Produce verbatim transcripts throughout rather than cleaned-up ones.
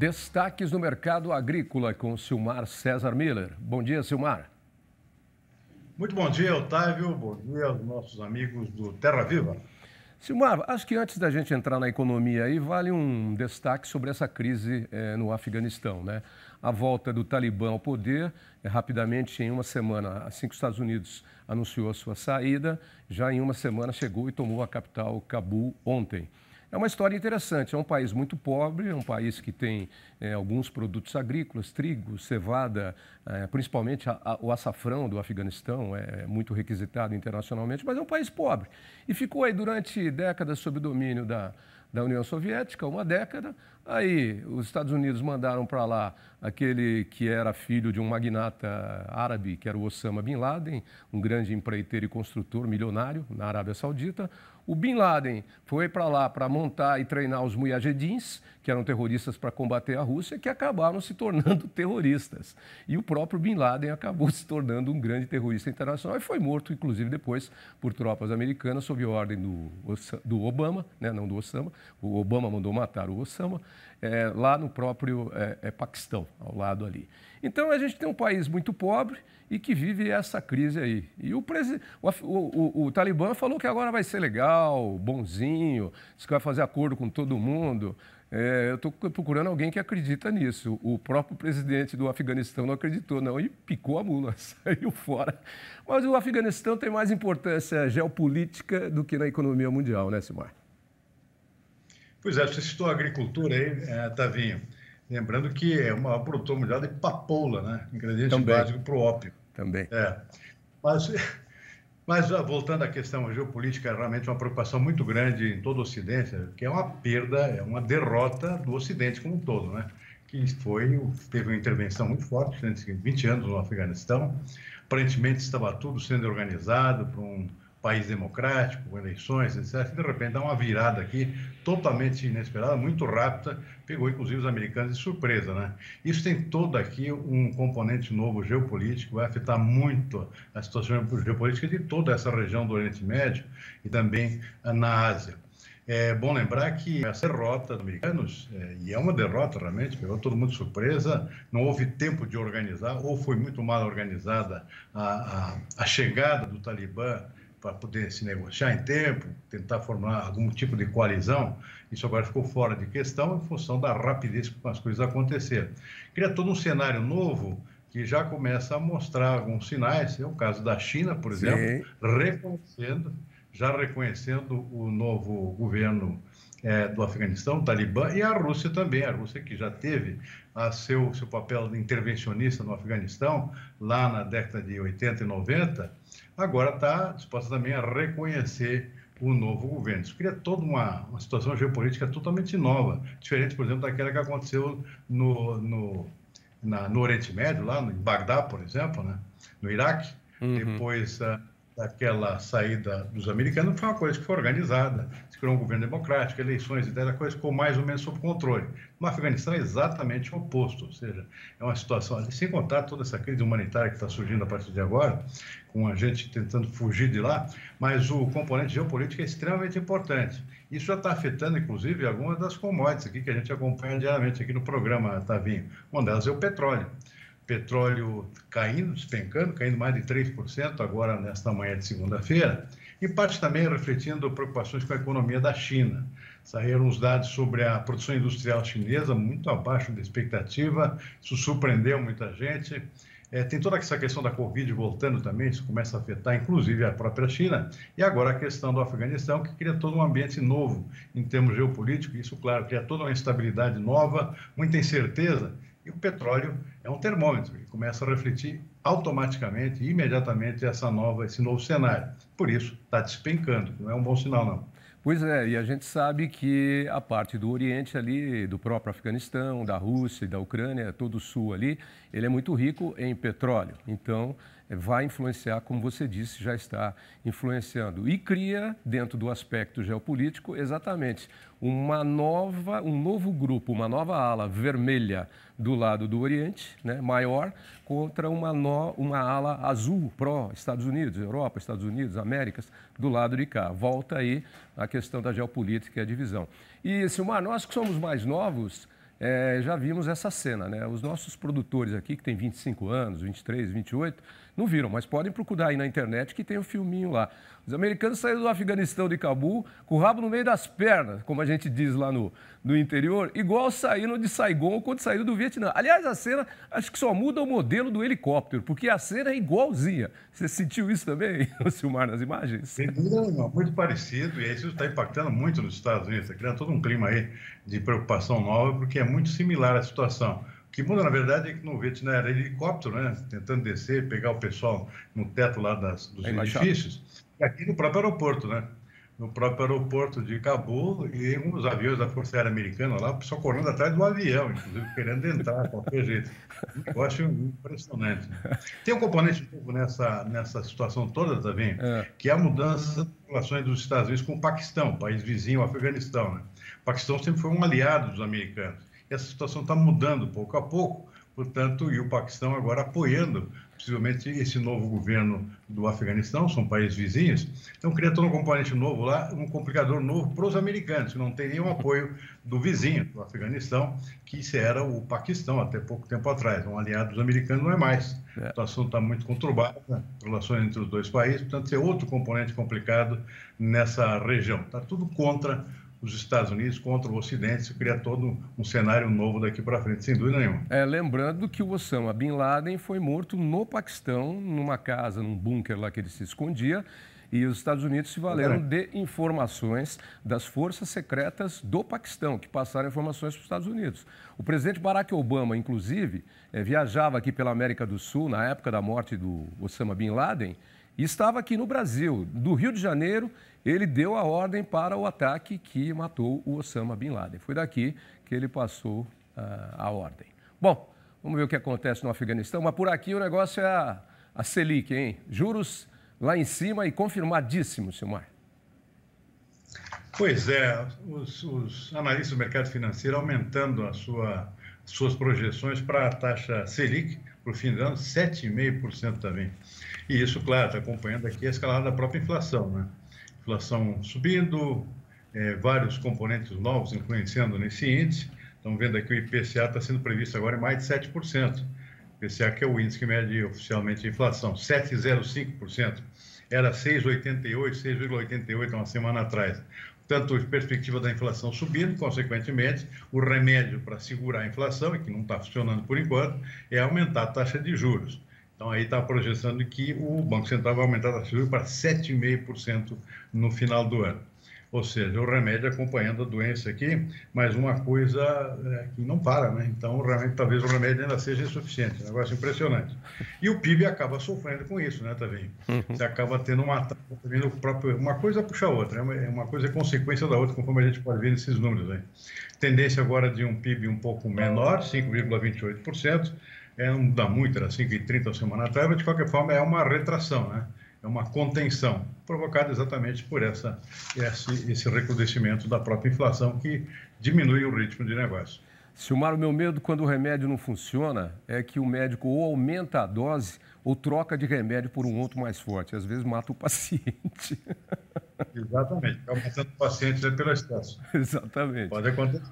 Destaques do mercado agrícola com Silmar César Müller. Bom dia, Silmar. Muito bom dia, Otávio. Bom dia aos nossos amigos do Terra Viva. Silmar, acho que antes da gente entrar na economia aí, vale um destaque sobre essa crise eh, no Afeganistão, né? A volta do Talibã ao poder, eh, rapidamente, em uma semana, assim que os Estados Unidos anunciou a sua saída, já em uma semana chegou e tomou a capital, Cabul, ontem. É uma história interessante, é um país muito pobre, é um país que tem é, alguns produtos agrícolas, trigo, cevada, é, principalmente a, a, o açafrão do Afeganistão, é muito requisitado internacionalmente, mas é um país pobre. E ficou aí durante décadas sob o domínio da, da União Soviética, uma década. Aí os Estados Unidos mandaram para lá aquele que era filho de um magnata árabe, que era o Osama Bin Laden, um grande empreiteiro e construtor milionário na Arábia Saudita. O Bin Laden foi para lá para montar e treinar os Mujahedins, que eram terroristas para combater a Rússia, que acabaram se tornando terroristas. E o próprio Bin Laden acabou se tornando um grande terrorista internacional e foi morto, inclusive, depois por tropas americanas, sob ordem do, do Obama, né? Não do Osama. O Obama mandou matar o Osama, é, lá no próprio é, é, Paquistão, ao lado ali. Então, a gente tem um país muito pobre e que vive essa crise aí. E o, presi... o, o, o Talibã falou que agora vai ser legal, bonzinho, disse que vai fazer acordo com todo mundo. É, eu estou procurando alguém que acredita nisso. O próprio presidente do Afeganistão não acreditou, não, e picou a mula, saiu fora. Mas o Afeganistão tem mais importância geopolítica do que na economia mundial, né, Silmar? Pois é, você citou a agricultura aí, é, Tavinho. Lembrando que é o maior produtor mundial de papoula, né? Ingrediente também básico para o ópio. Também. É. Mas, mas, voltando à questão geopolítica, é realmente uma preocupação muito grande em todo o Ocidente, que é uma perda, é uma derrota do Ocidente como um todo, né? Que foi, teve uma intervenção muito forte durante vinte anos no Afeganistão. Aparentemente estava tudo sendo organizado por um país democrático, com eleições, etcétera. De repente dá uma virada aqui, totalmente inesperada, muito rápida, pegou inclusive os americanos de surpresa, né? Isso tem todo aqui um componente novo geopolítico, vai afetar muito a situação geopolítica de toda essa região do Oriente Médio e também na Ásia. É bom lembrar que essa derrota dos americanos, é, e é uma derrota realmente, pegou todo mundo de surpresa, não houve tempo de organizar, ou foi muito mal organizada a, a, a chegada do Talibã, para poder se negociar em tempo, tentar formar algum tipo de coalizão. Isso agora ficou fora de questão em função da rapidez com as coisas aconteceram. Cria todo um cenário novo que já começa a mostrar alguns sinais. É o caso da China, por exemplo, reconhecendo, já reconhecendo o novo governo é, do Afeganistão, o Talibã, e a Rússia também. A Rússia que já teve a seu, seu papel de intervencionista no Afeganistão lá na década de oitenta e noventa, agora está disposta também a reconhecer o novo governo. Isso cria toda uma, uma situação geopolítica totalmente nova, diferente, por exemplo, daquela que aconteceu no, no, na, no Oriente Médio, lá em Bagdá, por exemplo, né? No Iraque, uhum. Depois a, daquela saída dos americanos, foi uma coisa que foi organizada, se criou um governo democrático, eleições, e a coisa ficou mais ou menos sob controle. No Afeganistão é exatamente o oposto, ou seja, é uma situação, sem contar toda essa crise humanitária que está surgindo a partir de agora, com a gente tentando fugir de lá, mas o componente geopolítico é extremamente importante. Isso já está afetando, inclusive, algumas das commodities aqui que a gente acompanha diariamente aqui no programa, Tavinho. Uma delas é o petróleo. Petróleo caindo, despencando, caindo mais de três por cento agora nesta manhã de segunda-feira, e parte também refletindo preocupações com a economia da China. Saíram os dados sobre a produção industrial chinesa, muito abaixo da expectativa, isso surpreendeu muita gente. É, tem toda essa questão da Covid voltando também, isso começa a afetar inclusive a própria China. E agora a questão do Afeganistão, que cria todo um ambiente novo em termos geopolíticos, isso, claro, cria toda uma instabilidade nova, muita incerteza. E o petróleo é um termômetro que começa a refletir automaticamente e imediatamente essa nova, esse novo cenário. Por isso, está despencando, não é um bom sinal, não. Pois é, e a gente sabe que a parte do Oriente ali, do próprio Afeganistão, da Rússia e da Ucrânia, todo o sul ali, ele é muito rico em petróleo. Então, vai influenciar, como você disse, já está influenciando. E cria, dentro do aspecto geopolítico, exatamente uma nova, um novo grupo, uma nova ala vermelha do lado do Oriente, né, maior, contra uma, no, uma ala azul, pró-Estados Unidos, Europa, Estados Unidos, Américas, do lado de cá. Volta aí a questão da geopolítica e a divisão. E, Silmar, nós que somos mais novos, é, já vimos essa cena, né? Os nossos produtores aqui, que tem vinte e cinco anos, vinte e três, vinte e oito, não viram, mas podem procurar aí na internet que tem um filminho lá. Os americanos saíram do Afeganistão, de Cabul, com o rabo no meio das pernas, como a gente diz lá no, no interior, igual saíram de Saigon quando saíram do Vietnã. Aliás, a cena, acho que só muda o modelo do helicóptero, porque a cena é igualzinha. Você sentiu isso também, Silmar, nas imagens? Não, muito parecido, e isso está impactando muito nos Estados Unidos, está criando todo um clima aí de preocupação nova, porque é muito similar à situação. O que muda, na verdade, é que no Vietnã era helicóptero, né? Tentando descer, pegar o pessoal no teto lá das, dos é edifícios, e aqui no próprio aeroporto, né? No próprio aeroporto de Cabul, e um dos aviões da Força Aérea Americana lá, o pessoal correndo atrás do avião, inclusive querendo entrar, qualquer jeito. Eu acho impressionante. Tem um componente novo nessa, nessa situação toda também, é. que é a mudança das relações dos Estados Unidos com o Paquistão, país vizinho ao Afeganistão, né? O Paquistão sempre foi um aliado dos americanos. Essa situação está mudando pouco a pouco, portanto, e o Paquistão agora apoiando, possivelmente, esse novo governo do Afeganistão, são países vizinhos, então cria todo um componente novo lá, um complicador novo para os americanos, que não tem nenhum apoio do vizinho do Afeganistão, que era o Paquistão até pouco tempo atrás, um aliado dos americanos não é mais. A situação está muito conturbada, né? Relações entre os dois países, portanto, é outro componente complicado nessa região. Está tudo contra os Estados Unidos contra o Ocidente, se cria todo um cenário novo daqui para frente, sem dúvida nenhuma. É, lembrando que o Osama Bin Laden foi morto no Paquistão, numa casa, num bunker lá que ele se escondia, e os Estados Unidos se valeram de informações das forças secretas do Paquistão, que passaram informações para os Estados Unidos. O presidente Barack Obama, inclusive, é, viajava aqui pela América do Sul, na época da morte do Osama Bin Laden, e estava aqui no Brasil, do Rio de Janeiro. Ele deu a ordem para o ataque que matou o Osama Bin Laden. Foi daqui que ele passou uh, a ordem. Bom, vamos ver o que acontece no Afeganistão, mas por aqui o negócio é a, a Selic, hein? Juros lá em cima e confirmadíssimo, Silmar. Pois é, os, os analistas do mercado financeiro aumentando a sua, suas projeções para a taxa Selic, para o fim do ano, sete vírgula cinco por cento também. E isso, claro, está acompanhando aqui a escalada da própria inflação, né? Inflação subindo, é, vários componentes novos influenciando nesse índice. Estão vendo aqui o I P C A está sendo previsto agora em mais de sete por cento. I P C A que é o índice que mede oficialmente a inflação, sete vírgula zero cinco por cento. Era seis vírgula oitenta e oito, seis vírgula oitenta e oito uma semana atrás. Portanto, a perspectiva da inflação subindo, consequentemente, o remédio para segurar a inflação, e que não está funcionando por enquanto, é aumentar a taxa de juros. Então, aí está projetando que o Banco Central vai aumentar a taxa de juros para sete vírgula cinco por cento no final do ano. Ou seja, o remédio acompanhando a doença aqui, mas uma coisa é, que não para, né? Então, o remédio, talvez o remédio ainda seja insuficiente, um negócio impressionante. E o P I B acaba sofrendo com isso, né, também. Você acaba tendo uma, também, no próprio, uma coisa puxa a outra, né? Uma coisa é consequência da outra, conforme a gente pode ver nesses números, né? Tendência agora de um P I B um pouco menor, cinco vírgula vinte e oito por cento. É, não dá muito, era cinco vírgula trinta a semana atrás, mas de qualquer forma é uma retração, né? É uma contenção, provocada exatamente por essa, esse, esse recrudescimento da própria inflação que diminui o ritmo de negócio. Silmar, o meu medo quando o remédio não funciona é que o médico ou aumenta a dose ou troca de remédio por um outro mais forte. Às vezes mata o paciente. Exatamente, acaba matando o paciente né, pelo excesso. Exatamente. Pode acontecer.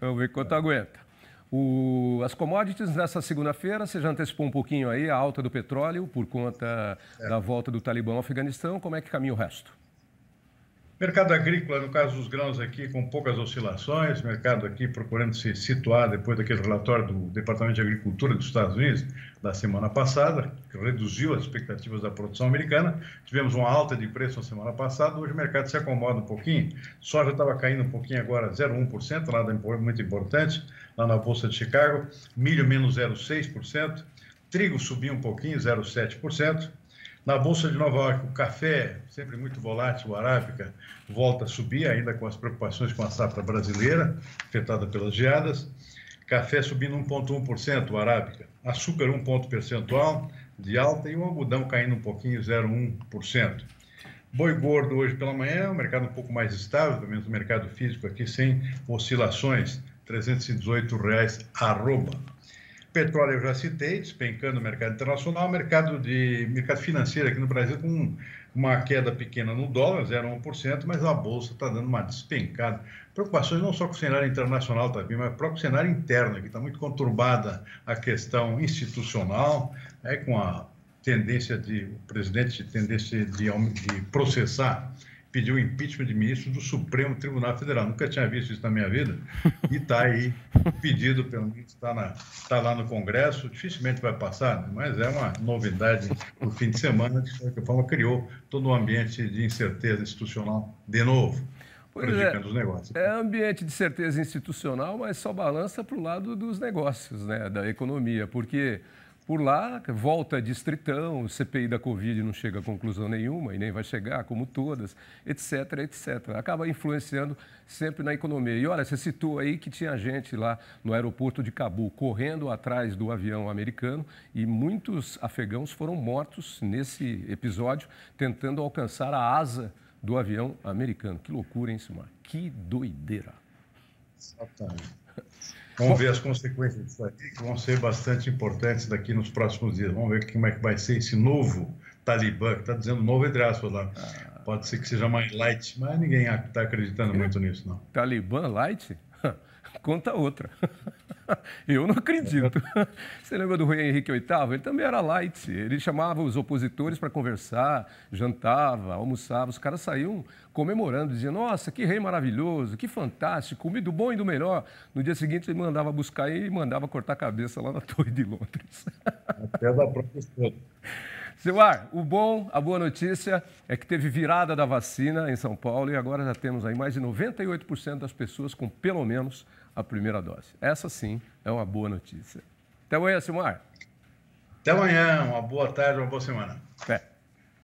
Vamos ver quanto aguenta. O, as commodities nessa segunda-feira, você já antecipou um pouquinho aí a alta do petróleo por conta é. da volta do Talibã ao Afeganistão. Como é que caminha o resto? Mercado agrícola, no caso dos grãos aqui, com poucas oscilações. Mercado aqui procurando se situar depois daquele relatório do Departamento de Agricultura dos Estados Unidos da semana passada, que reduziu as expectativas da produção americana. Tivemos uma alta de preço na semana passada. Hoje o mercado se acomoda um pouquinho. Soja estava caindo um pouquinho agora, zero vírgula um por cento, nada muito importante, lá na Bolsa de Chicago. Milho, menos zero vírgula seis por cento. Trigo subiu um pouquinho, zero vírgula sete por cento. Na Bolsa de Nova York, o café, sempre muito volátil, a arábica, volta a subir, ainda com as preocupações com a safra brasileira, afetada pelas geadas. Café subindo um vírgula um por cento, a arábica. Açúcar, um ponto percentual de alta e o algodão caindo um pouquinho, zero vírgula um por cento. Boi gordo hoje pela manhã, um mercado um pouco mais estável, pelo menos o mercado físico aqui, sem oscilações, trezentos e dezoito reais arroba. Petróleo eu já citei, despencando o mercado internacional, mercado, de, mercado financeiro aqui no Brasil com uma queda pequena no dólar, zero vírgula um por cento, mas a Bolsa está dando uma despencada. Preocupações não só com o cenário internacional, tá, mas próprio o cenário interno, que está muito conturbada a questão institucional, é, com a tendência de, o presidente tendência de, de processar, pediu o impeachment de ministro do Supremo Tribunal Federal. Nunca tinha visto isso na minha vida. E está aí, pedido pelo ministro, está tá lá no Congresso, dificilmente vai passar, né? Mas é uma novidade do fim de semana, de certa forma criou todo um ambiente de incerteza institucional de novo, prejudicando é, os negócios. É ambiente de certeza institucional, mas só balança para o lado dos negócios, né? Da economia, porque por lá, volta distritão, o C P I da Covid não chega a conclusão nenhuma e nem vai chegar, como todas, etc, etcétera. Acaba influenciando sempre na economia. E olha, você citou aí que tinha gente lá no aeroporto de Cabul correndo atrás do avião americano e muitos afegãos foram mortos nesse episódio tentando alcançar a asa do avião americano. Que loucura, hein, Silmar? Que doideira. Exatamente. Vamos ver as consequências disso aí, que vão ser bastante importantes daqui nos próximos dias. Vamos ver como é que vai ser esse novo Talibã, que está dizendo novo entre aspas lá. Ah. Pode ser que seja mais light, mas ninguém está acreditando é. muito nisso, não. Talibã light? Conta outra. Eu não acredito. Você lembra do Rei Henrique oitavo? Ele também era light. Ele chamava os opositores para conversar, jantava, almoçava. Os caras saíam comemorando, dizendo, nossa, que rei maravilhoso, que fantástico, do bom e do melhor. No dia seguinte, ele mandava buscar e mandava cortar a cabeça lá na Torre de Londres. Até da professora. Silmar, o bom, a boa notícia é que teve virada da vacina em São Paulo e agora já temos aí mais de noventa e oito por cento das pessoas com pelo menos a primeira dose. Essa sim é uma boa notícia. Até amanhã, Silmar. Até amanhã, uma boa tarde, uma boa semana. É.